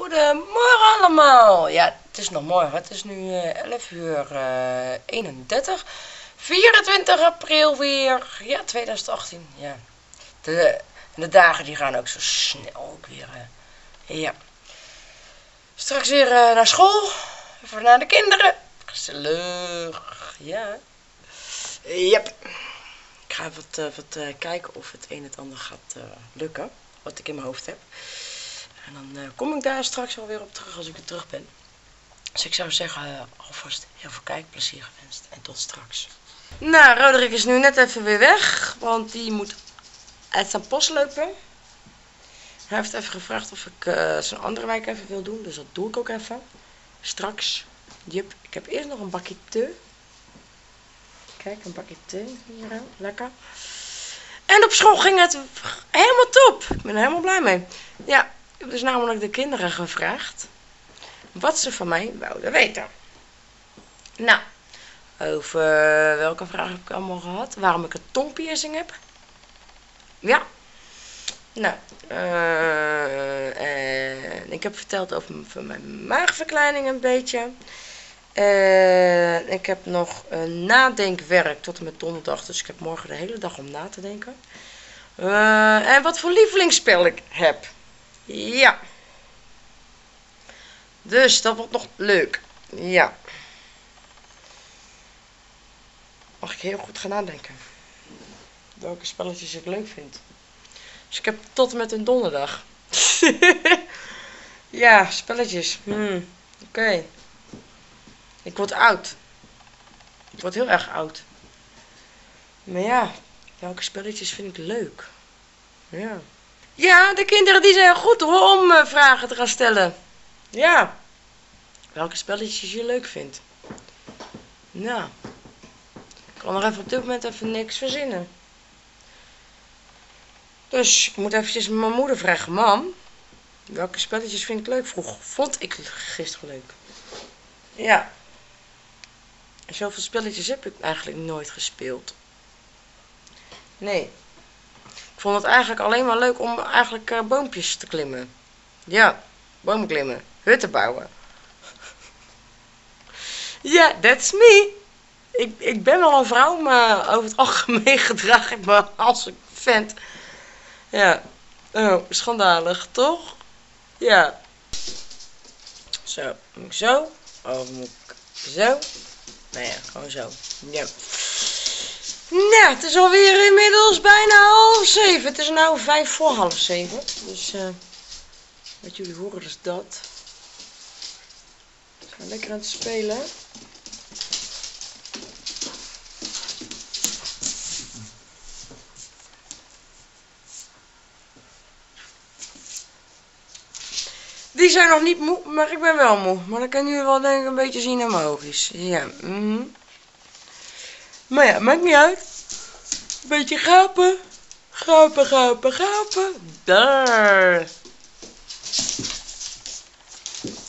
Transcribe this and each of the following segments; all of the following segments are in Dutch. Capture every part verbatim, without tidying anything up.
Goedemorgen allemaal! Ja, het is nog morgen. Het is nu uh, elf uur eenendertig. vierentwintig april weer. Ja, twintig achttien. Ja. De, de dagen die gaan ook zo snel ook weer. Uh. Ja. Straks weer uh, naar school. Even naar de kinderen. Gezellig. Ja. Yep. Ik ga wat, uh, wat uh, kijken of het een en het ander gaat uh, lukken. Wat ik in mijn hoofd heb. En dan uh, kom ik daar straks alweer op terug als ik weer terug ben. Dus ik zou zeggen, uh, alvast heel veel kijkplezier gewenst. En tot straks. Nou, Roderick is nu net even weer weg. Want die moet uit zijn post lopen. Hij heeft even gevraagd of ik uh, zijn andere wijk even wil doen. Dus dat doe ik ook even. Straks. Jip, ik heb eerst nog een bakje thee. Kijk, een bakje thee hier aan. Lekker. En op school ging het helemaal top. Ik ben er helemaal blij mee. Ja. Ik heb dus namelijk de kinderen gevraagd wat ze van mij wilden weten. Nou, over welke vraag heb ik allemaal gehad? Waarom ik een tongpiercing heb? Ja. Nou, uh, en ik heb verteld over mijn, mijn maagverkleining een beetje. Uh, ik heb nog een nadenkwerk tot en met donderdag. Dus ik heb morgen de hele dag om na te denken. Uh, en wat voor lievelingsspel ik heb. Ja. Dus dat wordt nog leuk. Ja. Mag ik heel goed gaan nadenken. Welke spelletjes ik leuk vind. Dus ik heb tot en met een donderdag. Ja, spelletjes. Hmm. Oké. Okay. Ik word oud. Ik word heel erg oud. Maar ja. Welke spelletjes vind ik leuk. Ja. Ja, de kinderen die zijn goed hoor, om uh, vragen te gaan stellen. Ja. Welke spelletjes je leuk vindt. Nou. Ik kan nog even op dit moment even niks verzinnen. Dus ik moet eventjes mijn moeder vragen. Mam, welke spelletjes vind ik leuk? Vroeg, vond ik gisteren leuk. Ja. Zoveel spelletjes heb ik eigenlijk nooit gespeeld. Nee. Ik vond het eigenlijk alleen maar leuk om eigenlijk uh, boompjes te klimmen. Ja, bomen klimmen. Hutten bouwen. Ja, yeah, that's me. Ik, ik ben wel een vrouw, maar over het algemeen gedraag ik me als een vent. Ja, oh, schandalig, toch? Ja. Zo, moet ik zo? Of moet ik zo? Nou ja, gewoon zo. Ja. Yeah. Nou, het is alweer inmiddels bijna half zeven. Het is nou vijf voor half zeven. Dus uh, wat jullie horen is dat. We zijn lekker aan het spelen. Die zijn nog niet moe, maar ik ben wel moe. Maar dat kan jullie wel denk ik een beetje zien aan mijn oogjes. Ja, mm. Maar ja, maakt niet uit. Een beetje gapen. Gapen, gapen, gapen. Daar.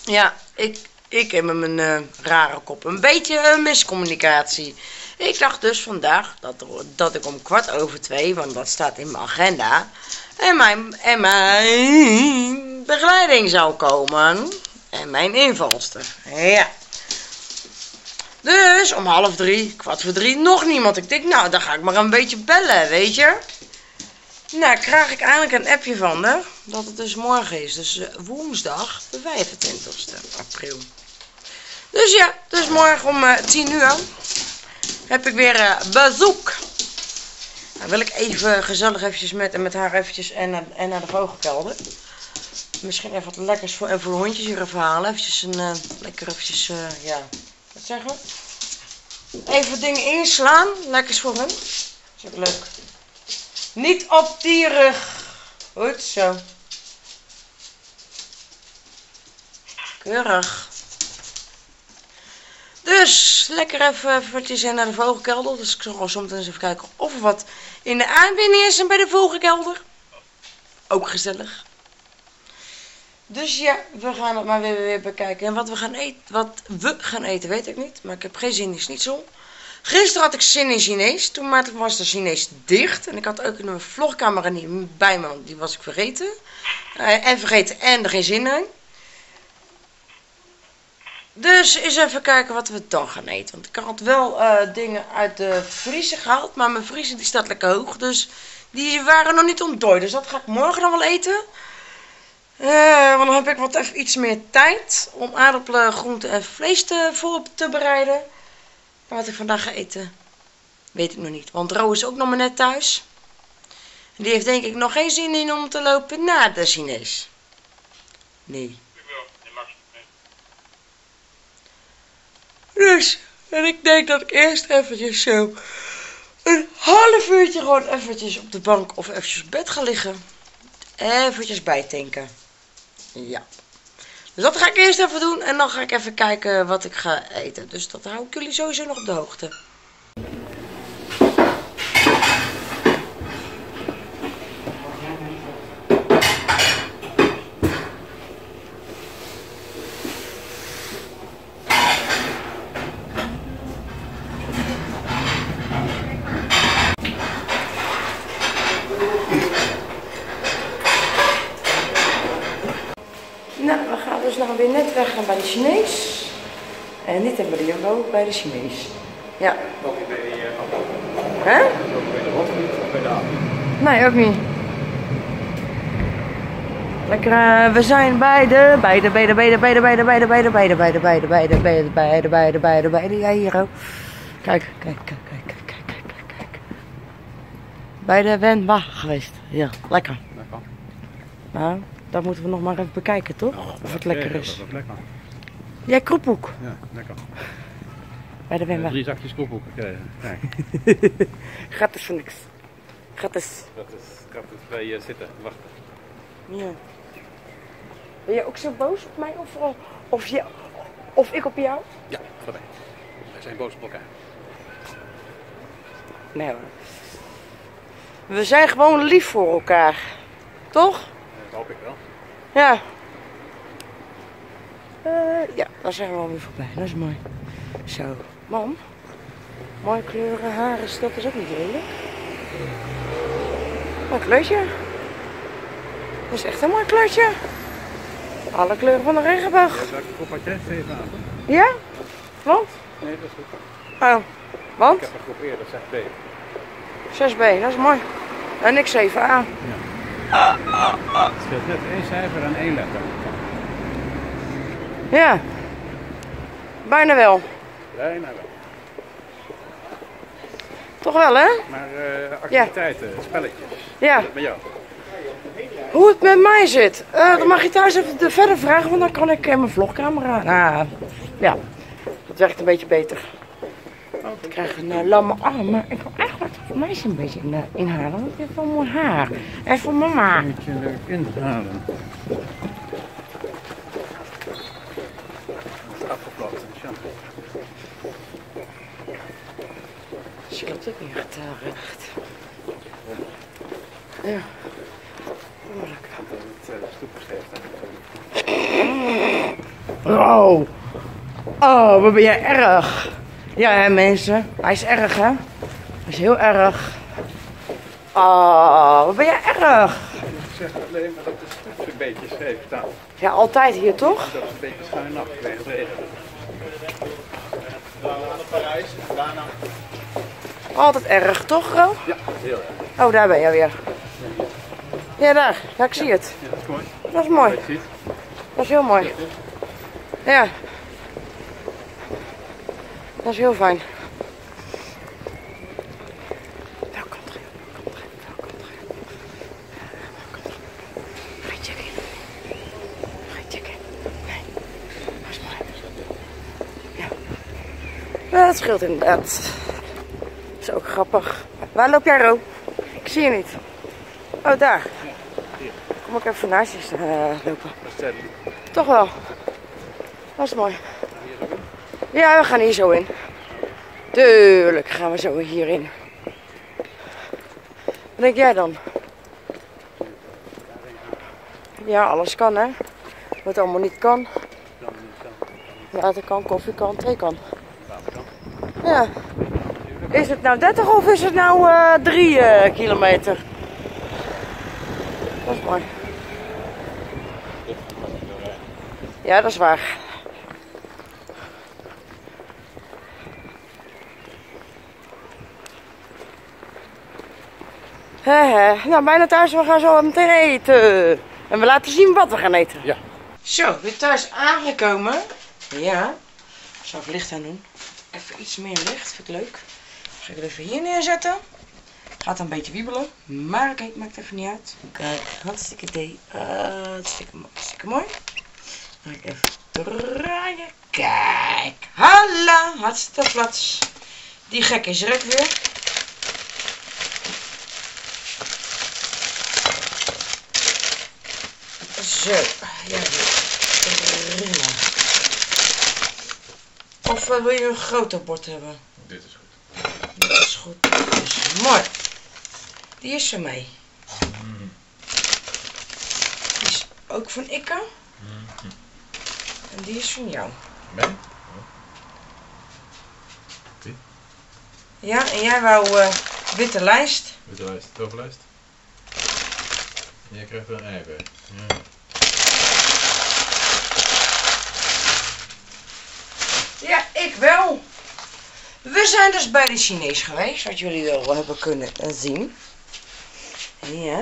Ja, ik, ik heb mijn uh, rare kop. Een beetje uh, miscommunicatie. Ik dacht dus vandaag dat, dat ik om kwart over twee, want dat staat in mijn agenda, en mijn, en mijn begeleiding zou komen. En mijn invalster. Ja. Dus om half drie, kwart voor drie, nog niemand. Ik denk, nou, dan ga ik maar een beetje bellen, weet je. Nou, krijg ik eindelijk een appje van haar, dat het dus morgen is. Dus uh, woensdag, de vijfentwintigste april. Dus ja, dus morgen om uh, tien uur heb ik weer uh, bezoek. Nou, wil ik even gezellig eventjes met, met haar eventjes en, en naar de vogelkelder. Misschien even wat lekkers voor, en voor de hondjes hier even halen. Eventjes een uh, lekker eventjes, uh, ja... Wat zeggen? Even dingen inslaan. Lekker voor hem. Is ook leuk. Niet optierig. Goed zo. Keurig. Dus lekker even vertjes naar de vogelkelder. Dus ik zal soms eens even kijken of er wat in de aanbieding is en bij de vogelkelder. Ook gezellig. Dus ja, we gaan het maar weer, weer bekijken. En wat we gaan eten, wat we gaan eten weet ik niet. Maar ik heb geen zin in schnitzel. Gisteren had ik zin in Chinees. Toen maar was de Chinees dicht. En ik had ook een vlogcamera niet bij me. Die was ik vergeten. Uh, en vergeten en er geen zin in. Dus eens even kijken wat we dan gaan eten. Want ik had wel uh, dingen uit de vriezer gehaald. Maar mijn vriezer die staat lekker hoog. Dus die waren nog niet ontdooid. Dus dat ga ik morgen dan wel eten. Uh, want dan heb ik wat even iets meer tijd. Om aardappelen, groenten en vlees te, voor te bereiden. Maar wat ik vandaag ga eten, weet ik nog niet. Want Ro is ook nog maar net thuis. En die heeft denk ik nog geen zin in om te lopen naar de Chinees. Nee. Dus, en ik denk dat ik eerst eventjes zo een half uurtje gewoon eventjes op de bank of eventjes op bed ga liggen. Eventjes bijtanken. Ja. Dus dat ga ik eerst even doen en dan ga ik even kijken wat ik ga eten. Dus dat hou ik jullie sowieso nog op de hoogte. Bij de Chinees. En dit hebben we de Jumbo bij de Chinees. Ja. Ook niet bij de Jumbo. Hè? Ook bij de Hotfriet of bij de Apen. Nee, ook niet. Lekker, uh, we zijn bij de, bij de, bij de, bij de, bij de, bij de, bij de, bij de, bij de, bij de, bij de, bij de, bij de, bij de, bij de, bij de, bij de, ja hier ook. Kijk, kijk, kijk, kijk, kijk, kijk, kijk, kijk. Bij de Wenba geweest. Ja, lekker. Lekker. Nou. Dat moeten we nog maar even bekijken, toch? Oh, of het lekker is. Dat is lekker. Ja, kroephoek. Ja, lekker. Bij de Wenba. Drie zakjes kroephoek gekregen. Kijk. Gratis voor niks. Gratis. Gratis. Gratis bij je zitten, wachten. Ja. Ben je ook zo boos op mij? Of, of, je, of ik op jou? Ja, voor mij. Wij zijn boos op elkaar. Nee hoor. We zijn gewoon lief voor elkaar. Toch? Dat hoop ik wel. Ja. Uh, ja, daar zijn we alweer voorbij. Dat is mooi. Zo. Mam. Mooie kleuren, haren, dat is ook niet lelijk. Mooi kleurtje. Dat is echt een mooi kleurtje. Alle kleuren van de regenboog. Ja, dat ik op even aan. Ja? Want? Nee, dat is goed. Oh. Want? Ik heb een groep eerder, zes B. zes B, dat is mooi. En ik zeven A. Ja. Ah, ah, ah. Het scheelt net één cijfer en één letter. Ja, bijna wel. Bijna wel. Toch wel, hè? Maar uh, activiteiten, ja. Spelletjes. Ja. Hoe het met jou? Hoe het met mij zit? Uh, dan mag je thuis even verder vragen, want dan kan ik uh, mijn vlogcamera. Nou, ja, dat werkt een beetje beter. Ik krijg een uh, lamme arm, maar ik wil eigenlijk voor mij een beetje in, uh, inhalen, want ik heb wel mooi haar. En voor mama. Een beetje leuk inhalen. Dat is afgeplakt, ja. Dus ik heb het ook niet echt uh, recht. Ja. Moeilijk. Dat het stoepjes. Oh! Oh, wat ben jij erg! Ja, hè, mensen. Hij is erg, hè? Hij is heel erg. Oh, wat ben jij erg? Ik zeg alleen maar dat de stoep een beetje scheef staat. Ja, altijd hier, toch? Dat is een beetje schuin afgelegd. Altijd erg, toch, Ro? Ja, heel erg. Oh, daar ben jij weer. Ja, daar. Ja, ik zie het. Ja, dat is mooi. Dat is mooi. Dat is heel mooi. Ja. Dat is heel fijn. Welkom terug, welkom terug, welkom terug. Welkom terug. Ga je checken? Ga je checken? Nee. Dat is mooi. Ja. Nou, dat scheelt inderdaad. Dat is ook grappig. Waar loop jij, Ro? Ik zie je niet. Oh, daar. Kom ik even naast je uh, lopen. Toch wel. Dat is mooi. Ja, we gaan hier zo in. Tuurlijk gaan we zo hierin. Wat denk jij dan? Ja, alles kan, hè. Wat allemaal niet kan. Water kan, koffie kan, thee kan. Ja. Is het nou dertig of is het nou uh, drie uh, kilometer? Dat is mooi. Ja, dat is waar. He he. Nou, bijna thuis. We gaan zo meteen eten. En we laten zien wat we gaan eten. Ja. Zo, weer thuis aangekomen. Ja. Ik zal even licht aan doen. Even iets meer licht. Vind ik leuk. Dan ga ik het even hier neerzetten. Het gaat een beetje wiebelen. Maar kijk, maakt even niet uit. Kijk, hartstikke idee. Uh, hartstikke, hartstikke mooi. Dan ga ik even draaien. Kijk. Hallo. Hartstikke plaats. Die gek is er ook weer. Zo, ja, prima. Of uh, wil je een groter bord hebben? Dit is goed. Dit is goed, dit is mooi. Die is van mij. Mm. Die is ook van Ikke. Mm -hmm. En die is van jou. Nee? Oh. Die? Ja, en jij wou uh, witte lijst. Witte lijst, toverlijst. En jij krijgt er een ei bij. Ja. Ja, ik wel. We zijn dus bij de Chinees geweest, wat jullie wel hebben kunnen zien. Ja,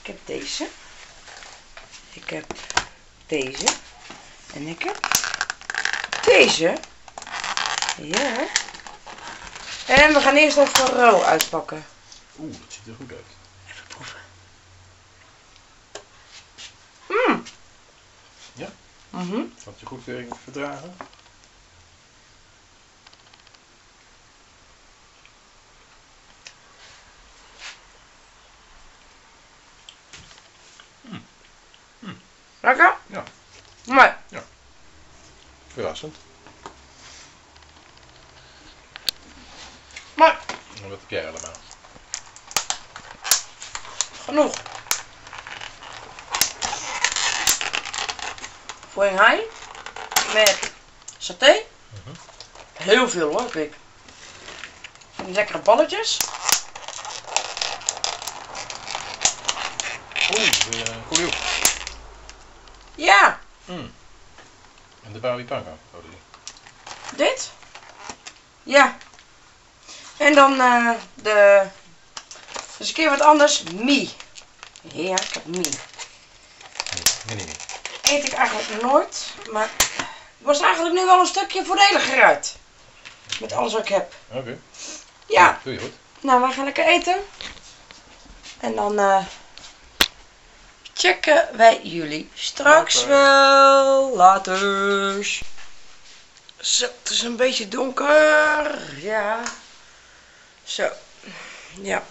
ik heb deze. Ik heb deze. En ik heb deze. Ja. En we gaan eerst even rauw uitpakken. Oeh, dat ziet er goed uit. Even proeven. Mm. Ja? Mhm. Had je goed verdragen? Lekker? Ja. Mooi. Ja. Verrassend. Mooi. En wat heb jij allemaal? Genoeg. Voor een hai met saté. Uh-huh. Heel veel hoor, heb ik. En lekkere balletjes. Oeh, weer een goeie hoek. Ja! Mm. En de Bali Panga? Dit? Ja. En dan uh, de... Dus een keer wat anders. Mie. Ja, ik heb mie. Nee, nee, nee. Eet ik eigenlijk nooit. Maar het was eigenlijk nu wel een stukje voordeliger uit. Met alles wat ik heb. Oké. Okay. Ja. Ja. Doe je goed. Nou, wij gaan lekker eten. En dan... Uh, checken wij jullie straks later. Wel. Later. Zo, het is een beetje donker. Ja. Zo. Ja.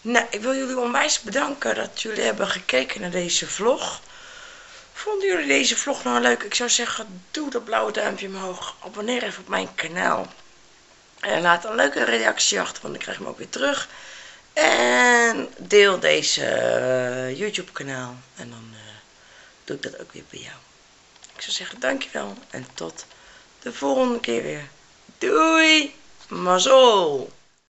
Nou, ik wil jullie onwijs bedanken dat jullie hebben gekeken naar deze vlog. Vonden jullie deze vlog nou leuk? Ik zou zeggen, doe dat blauwe duimpje omhoog. Abonneer even op mijn kanaal. En laat een leuke reactie achter, want ik krijg hem ook weer terug. En deel deze uh, YouTube kanaal en dan uh, doe ik dat ook weer bij jou. Ik zou zeggen dankjewel en tot de volgende keer weer. Doei! Mazzel!